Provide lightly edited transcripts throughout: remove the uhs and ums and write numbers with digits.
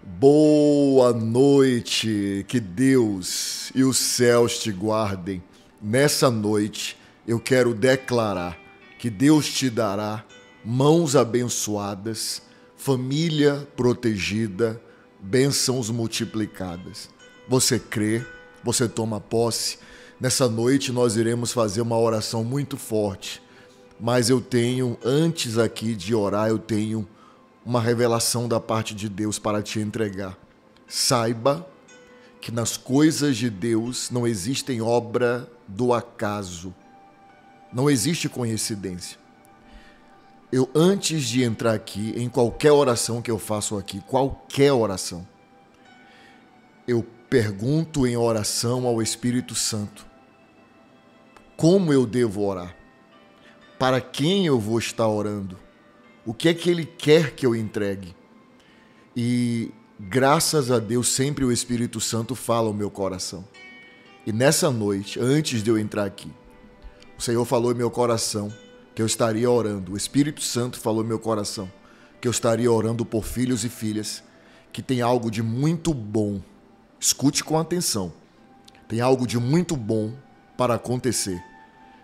Boa noite, que Deus e os céus te guardem. Nessa noite eu quero declarar que Deus te dará mãos abençoadas, família protegida, bênçãos multiplicadas. Você crê? Você toma posse? Nessa noite nós iremos fazer uma oração muito forte, mas eu tenho, antes aqui de orar, eu tenho uma revelação da parte de Deus para te entregar. Saiba que nas coisas de Deus não existem obra do acaso, não existe coincidência. Eu, antes de entrar aqui, em qualquer oração que eu faço aqui, qualquer oração, eu pergunto em oração ao Espírito Santo: como eu devo orar? Para quem eu vou estar orando? O que é que Ele quer que eu entregue? E graças a Deus sempre o Espírito Santo fala ao meu coração. E nessa noite, antes de eu entrar aqui, o Senhor falou em meu coração que eu estaria orando. O Espírito Santo falou em meu coração que eu estaria orando por filhos e filhas que tem algo de muito bom. Escute com atenção. Tem algo de muito bom para acontecer,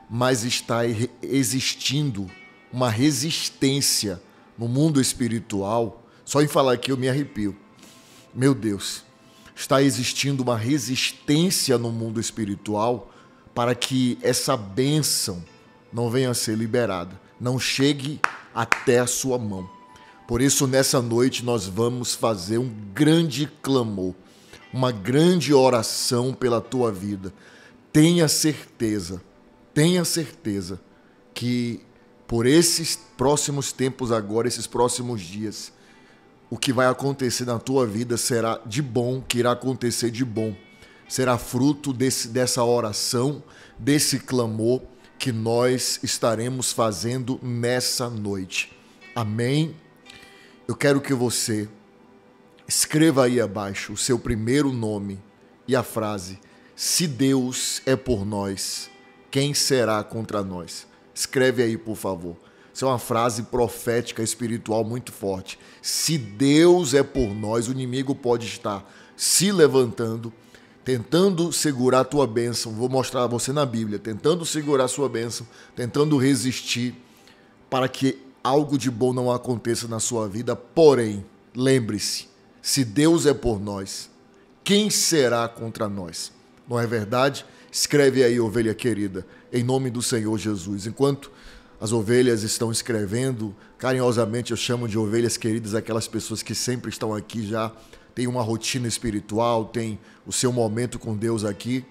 mas está existindo uma resistência no mundo espiritual. Só em falar aqui eu me arrepio. Meu Deus, está existindo uma resistência no mundo espiritual para que essa bênção não venha a ser liberada, não chegue até a sua mão. Por isso, nessa noite, nós vamos fazer um grande clamor, uma grande oração pela tua vida. Tenha certeza que por esses próximos tempos agora, esses próximos dias, o que vai acontecer na tua vida será de bom, que irá acontecer de bom. Será fruto dessa oração, desse clamor, que nós estaremos fazendo nessa noite. Amém? Eu quero que você escreva aí abaixo o seu primeiro nome e a frase: se Deus é por nós, quem será contra nós? Escreve aí, por favor. Isso é uma frase profética, espiritual muito forte. Se Deus é por nós, o inimigo pode estar se levantando, tentando segurar a tua bênção. Vou mostrar a você na Bíblia, tentando segurar a sua bênção, tentando resistir para que algo de bom não aconteça na sua vida. Porém, lembre-se, se Deus é por nós, quem será contra nós? Não é verdade? Escreve aí, ovelha querida, em nome do Senhor Jesus. Enquanto as ovelhas estão escrevendo, carinhosamente eu chamo de ovelhas queridas aquelas pessoas que sempre estão aqui já, tem uma rotina espiritual, tem o seu momento com Deus aqui.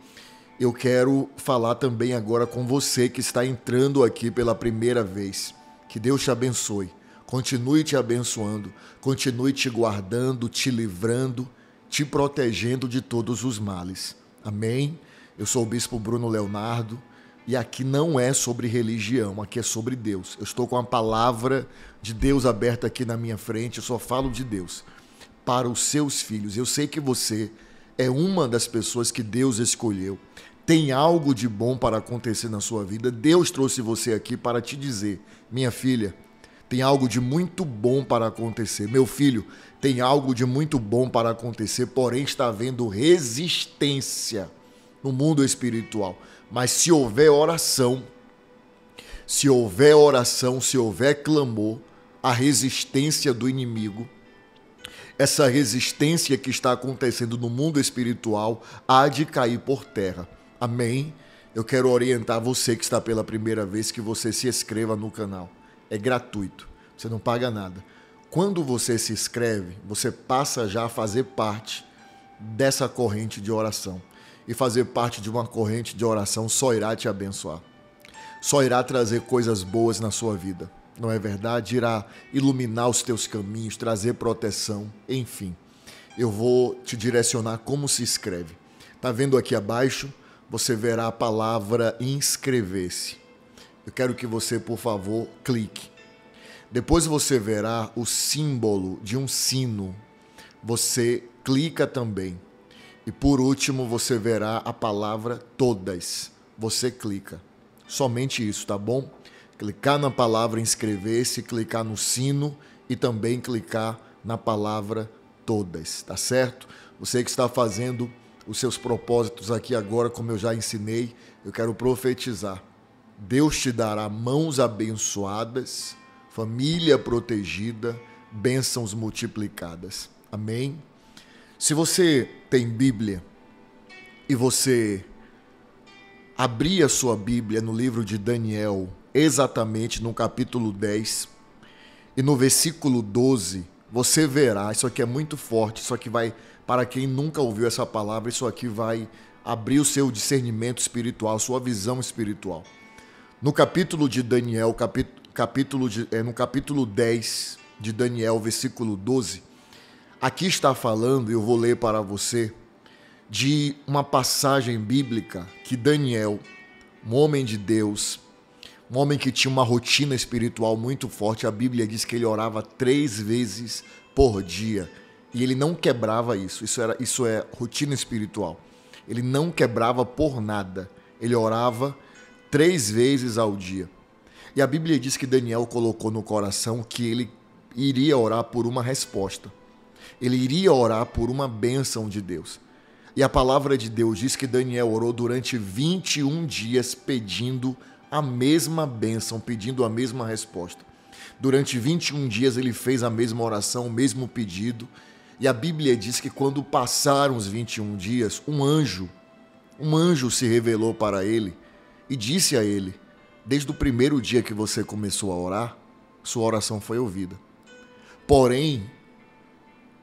Eu quero falar também agora com você que está entrando aqui pela primeira vez. Que Deus te abençoe, continue te abençoando, continue te guardando, te livrando, te protegendo de todos os males. Amém? Eu sou o Bispo Bruno Leonardo e aqui não é sobre religião, aqui é sobre Deus. Eu estou com a palavra de Deus aberta aqui na minha frente, eu só falo de Deus para os seus filhos. Eu sei que você é uma das pessoas que Deus escolheu. Tem algo de bom para acontecer na sua vida. Deus trouxe você aqui para te dizer: minha filha, tem algo de muito bom para acontecer. Meu filho, tem algo de muito bom para acontecer, porém está havendo resistência no mundo espiritual. Mas se houver oração, se houver clamor, a resistência do inimigo, essa resistência que está acontecendo no mundo espiritual, há de cair por terra. Amém? Eu quero orientar você que está pela primeira vez que você se inscreva no canal. É gratuito, você não paga nada. Quando você se inscreve, você passa já a fazer parte dessa corrente de oração. E fazer parte de uma corrente de oração só irá te abençoar. Só irá trazer coisas boas na sua vida. Não é verdade? Irá iluminar os teus caminhos, trazer proteção, enfim. Eu vou te direcionar como se escreve. Tá vendo aqui abaixo? Você verá a palavra inscrever-se. Eu quero que você, por favor, clique. Depois você verá o símbolo de um sino. Você clica também. E por último, você verá a palavra todas. Você clica. Somente isso, tá bom? Clicar na palavra inscrever-se, clicar no sino e também clicar na palavra todas, tá certo? Você que está fazendo os seus propósitos aqui agora, como eu já ensinei, eu quero profetizar. Deus te dará mãos abençoadas, família protegida, bênçãos multiplicadas. Amém? Se você tem Bíblia e você abrir a sua Bíblia no livro de Daniel, exatamente no capítulo 10 e no versículo 12, você verá, isso aqui é muito forte, isso aqui vai, para quem nunca ouviu essa palavra, isso aqui vai abrir o seu discernimento espiritual, sua visão espiritual. No capítulo de Daniel, no capítulo 10 de Daniel, versículo 12, aqui está falando, e eu vou ler para você, de uma passagem bíblica que Daniel, um homem de Deus, um homem que tinha uma rotina espiritual muito forte, a Bíblia diz que ele orava 3 vezes por dia e ele não quebrava isso, isso é rotina espiritual. Ele não quebrava por nada, ele orava 3 vezes ao dia. E a Bíblia diz que Daniel colocou no coração que ele iria orar por uma resposta, ele iria orar por uma bênção de Deus. E a palavra de Deus diz que Daniel orou durante 21 dias pedindo a mesma bênção, pedindo a mesma resposta. Durante 21 dias ele fez a mesma oração, o mesmo pedido. E a Bíblia diz que quando passaram os 21 dias, um anjo se revelou para ele e disse a ele: desde o primeiro dia que você começou a orar, sua oração foi ouvida. Porém,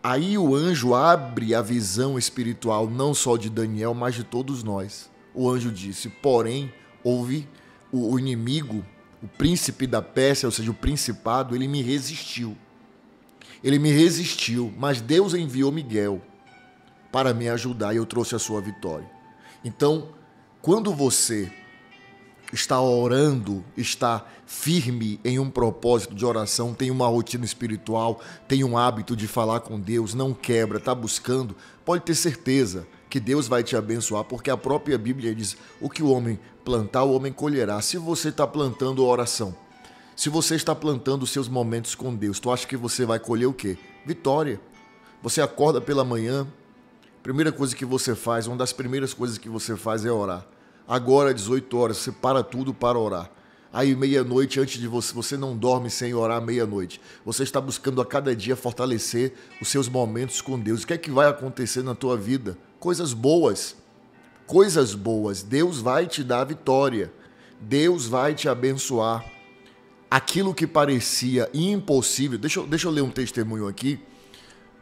aí o anjo abre a visão espiritual não só de Daniel, mas de todos nós. O anjo disse, porém, houve o inimigo, o príncipe da Pérsia, ou seja, o principado, ele me resistiu. Ele me resistiu, mas Deus enviou Miguel para me ajudar e eu trouxe a sua vitória. Então, quando você está orando, está firme em um propósito de oração, tem uma rotina espiritual, tem um hábito de falar com Deus, não quebra, está buscando, pode ter certeza que Deus vai te abençoar, porque a própria Bíblia diz, o que o homem plantar, o homem colherá. Se você está plantando oração, se você está plantando os seus momentos com Deus, tu acha que você vai colher o quê? Vitória. Você acorda pela manhã, primeira coisa que você faz, uma das primeiras coisas que você faz é orar. Agora, às 18 horas, você para tudo para orar. Aí, meia-noite, antes de você não dorme sem orar meia-noite. Você está buscando a cada dia fortalecer os seus momentos com Deus. O que é que vai acontecer na tua vida? Coisas boas. Coisas boas. Deus vai te dar vitória. Deus vai te abençoar. Aquilo que parecia impossível... Deixa eu ler um testemunho aqui.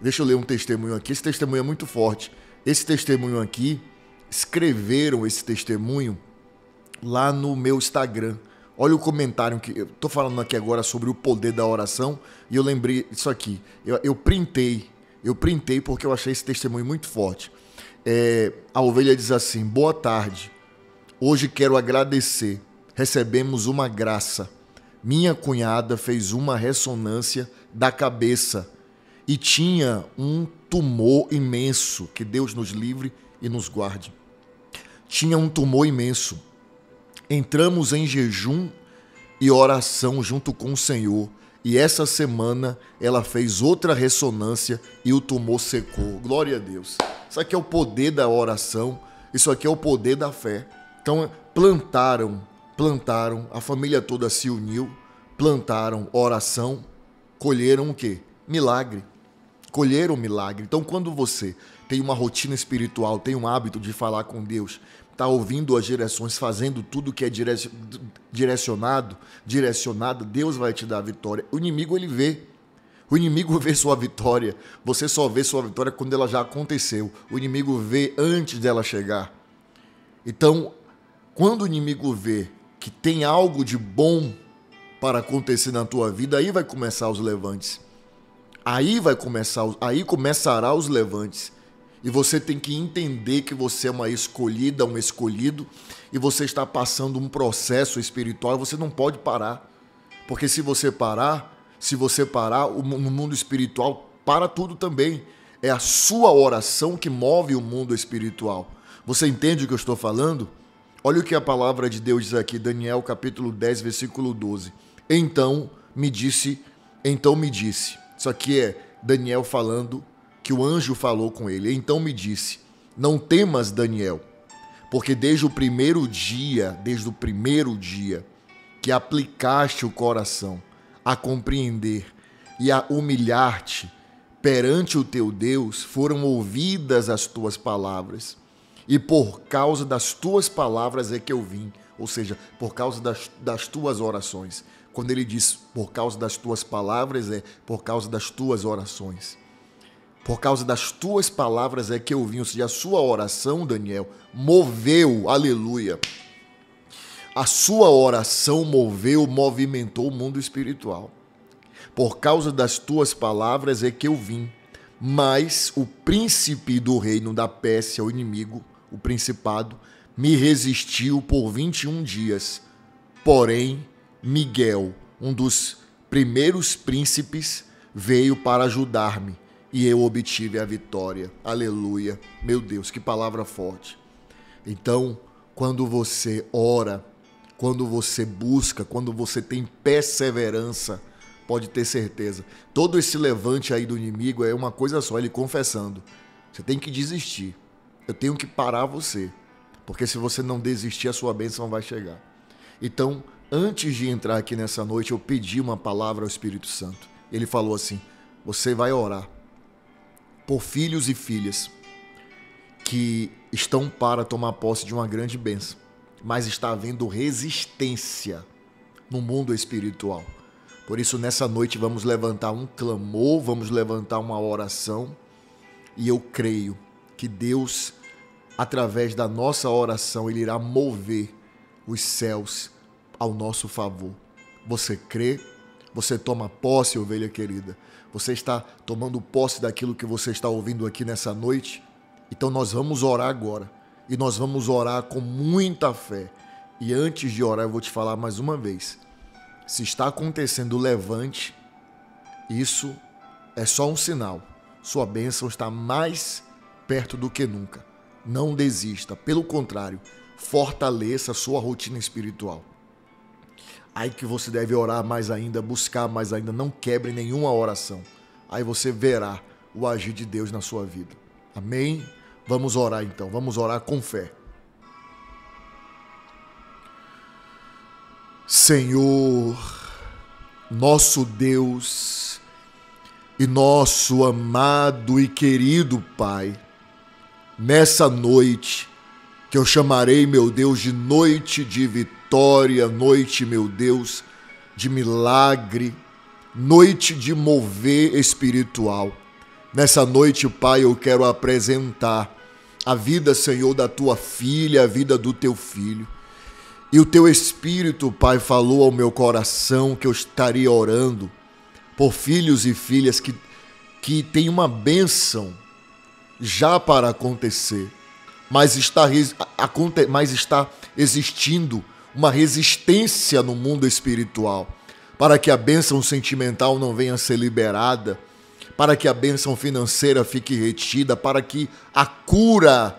Esse testemunho é muito forte. Esse testemunho aqui... Escreveram esse testemunho lá no meu Instagram. Olha o comentário que eu tô falando aqui agora sobre o poder da oração e eu lembrei disso aqui. Eu printei porque eu achei esse testemunho muito forte. A ovelha diz assim: boa tarde, hoje quero agradecer, recebemos uma graça. Minha cunhada fez uma ressonância da cabeça e tinha um tumor imenso, que Deus nos livre e nos guarde. Tinha um tumor imenso. Entramos em jejum e oração junto com o Senhor. E essa semana ela fez outra ressonância e o tumor secou. Glória a Deus. Isso aqui é o poder da oração. Isso aqui é o poder da fé. Então plantaram. A família toda se uniu. Plantaram oração. Colheram o quê? Milagre. Colheram milagre. Então quando você... tem uma rotina espiritual, tem um hábito de falar com Deus, está ouvindo as direções, fazendo tudo que é direcionado, Deus vai te dar a vitória. O inimigo, ele vê. O inimigo vê sua vitória. Você só vê sua vitória quando ela já aconteceu. O inimigo vê antes dela chegar. Então, quando o inimigo vê que tem algo de bom para acontecer na tua vida, aí vai começar os levantes. Aí começará os levantes. E você tem que entender que você é uma escolhida, um escolhido, e você está passando um processo espiritual, você não pode parar. Porque se você parar, o mundo espiritual para tudo também. É a sua oração que move o mundo espiritual. Você entende o que eu estou falando? Olha o que a palavra de Deus diz aqui, Daniel capítulo 10, versículo 12. Então me disse, isso aqui é Daniel falando que o anjo falou com ele. Então me disse: não temas, Daniel, porque desde o primeiro dia que aplicaste o coração a compreender e a humilhar-te perante o teu Deus, foram ouvidas as tuas palavras, e por causa das tuas palavras é que eu vim. Ou seja, por causa das tuas orações. Quando ele diz por causa das tuas palavras, é por causa das tuas orações. Por causa das tuas palavras é que eu vim. Ou seja, a sua oração, Daniel, moveu, aleluia. A sua oração movimentou o mundo espiritual. Por causa das tuas palavras é que eu vim. Mas o príncipe do reino da Pérsia, o inimigo, o principado, me resistiu por 21 dias. Porém, Miguel, um dos primeiros príncipes, veio para ajudar-me e eu obtive a vitória. Aleluia. Meu Deus, que palavra forte. Então, quando você ora, quando você busca, quando você tem perseverança, pode ter certeza, todo esse levante aí do inimigo é uma coisa só, ele confessando: você tem que desistir, eu tenho que parar você. Porque se você não desistir, a sua bênção vai chegar. Então, antes de entrar aqui nessa noite, eu pedi uma palavra ao Espírito Santo. Ele falou assim: você vai orar por filhos e filhas que estão para tomar posse de uma grande bênção, mas está havendo resistência no mundo espiritual. Por isso, nessa noite, vamos levantar um clamor, vamos levantar uma oração. E eu creio que Deus, através da nossa oração, ele irá mover os céus ao nosso favor. Você crê? Você toma posse, ovelha querida? Você está tomando posse daquilo que você está ouvindo aqui nessa noite? Então nós vamos orar agora. E nós vamos orar com muita fé. E antes de orar, eu vou te falar mais uma vez. Se está acontecendo o levante, isso é só um sinal. Sua bênção está mais perto do que nunca. Não desista, pelo contrário, fortaleça a sua rotina espiritual. Aí que você deve orar mais ainda, buscar mais ainda, não quebre nenhuma oração. Aí você verá o agir de Deus na sua vida. Amém? Vamos orar então, vamos orar com fé. Senhor, nosso Deus e nosso amado e querido Pai, nessa noite, que eu chamarei, meu Deus, de noite de vitória, noite, meu Deus, de milagre, noite de mover espiritual. Nessa noite, Pai, eu quero apresentar a vida, Senhor, da tua filha, a vida do teu filho. E o teu Espírito, Pai, falou ao meu coração que eu estaria orando por filhos e filhas que têm uma bênção já para acontecer, mas está existindo uma resistência no mundo espiritual, para que a bênção sentimental não venha a ser liberada, para que a bênção financeira fique retida, para que a cura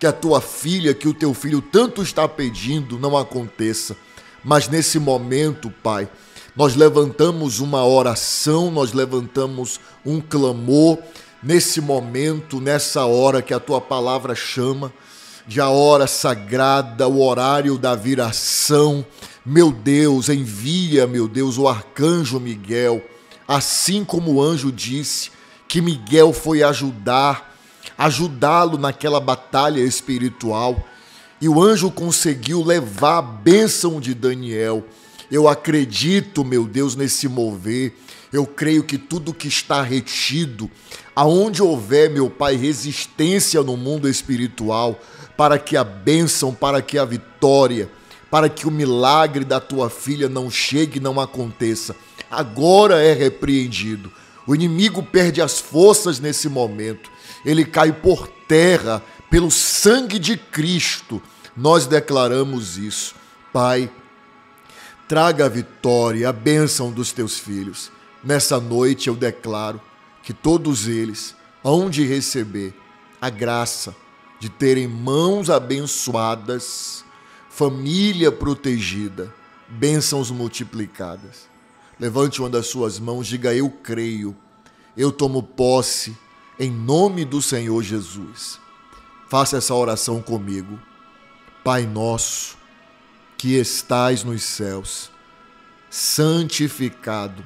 que a tua filha, que o teu filho tanto está pedindo, não aconteça. Mas nesse momento, Pai, nós levantamos uma oração, nós levantamos um clamor, nesse momento, nessa hora que a tua palavra chama de a hora sagrada, o horário da viração. Meu Deus, envia, meu Deus, o arcanjo Miguel, assim como o anjo disse que Miguel foi ajudá-lo naquela batalha espiritual, e o anjo conseguiu levar a bênção de Daniel. Eu acredito, meu Deus, nesse mover. Eu creio que tudo que está retido, aonde houver, meu Pai, resistência no mundo espiritual, para que a bênção, para que a vitória, para que o milagre da tua filha não chegue, não aconteça, agora é repreendido. O inimigo perde as forças nesse momento. Ele cai por terra pelo sangue de Cristo. Nós declaramos isso. Pai, traga a vitória, a bênção dos teus filhos. Nessa noite eu declaro que todos eles hão de receber a graça de terem mãos abençoadas, família protegida, bênçãos multiplicadas. Levante uma das suas mãos, diga: eu creio, eu tomo posse, em nome do Senhor Jesus. Faça essa oração comigo. Pai nosso, que estais nos céus, santificado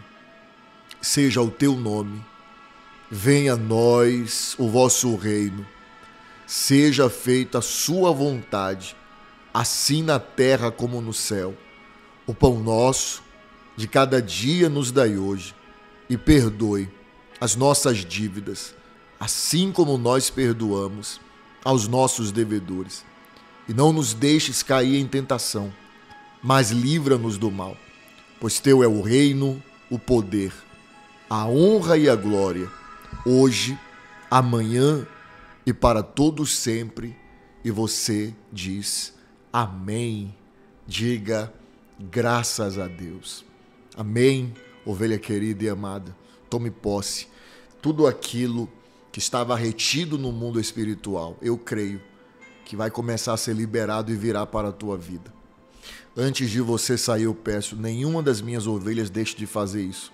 seja o teu nome. Venha a nós o vosso reino. Seja feita a sua vontade, assim na terra como no céu. O pão nosso de cada dia nos dai hoje, e perdoe as nossas dívidas, assim como nós perdoamos aos nossos devedores. E não nos deixes cair em tentação, mas livra-nos do mal, pois teu é o reino, o poder, a honra e a glória, hoje, amanhã e para todo sempre. E você diz amém. Diga graças a Deus. Amém, ovelha querida e amada. Tome posse. Tudo aquilo que estava retido no mundo espiritual, eu creio que vai começar a ser liberado e virá para a tua vida. Antes de você sair, eu peço, nenhuma das minhas ovelhas deixe de fazer isso.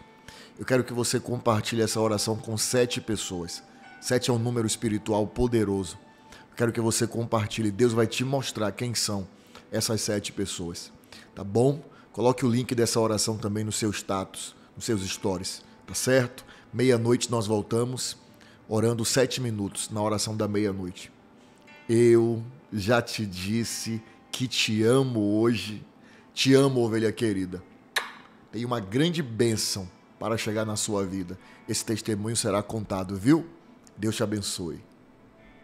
Eu quero que você compartilhe essa oração com 7 pessoas. 7 é um número espiritual poderoso. Eu quero que você compartilhe. Deus vai te mostrar quem são essas 7 pessoas. Tá bom? Coloque o link dessa oração também no seu status, nos seus stories. Tá certo? Meia-noite nós voltamos, orando 7 minutos na oração da meia-noite. Eu já te disse que te amo hoje. Te amo, ovelha querida. Tem uma grande bênção para chegar na sua vida. Esse testemunho será contado, viu? Deus te abençoe.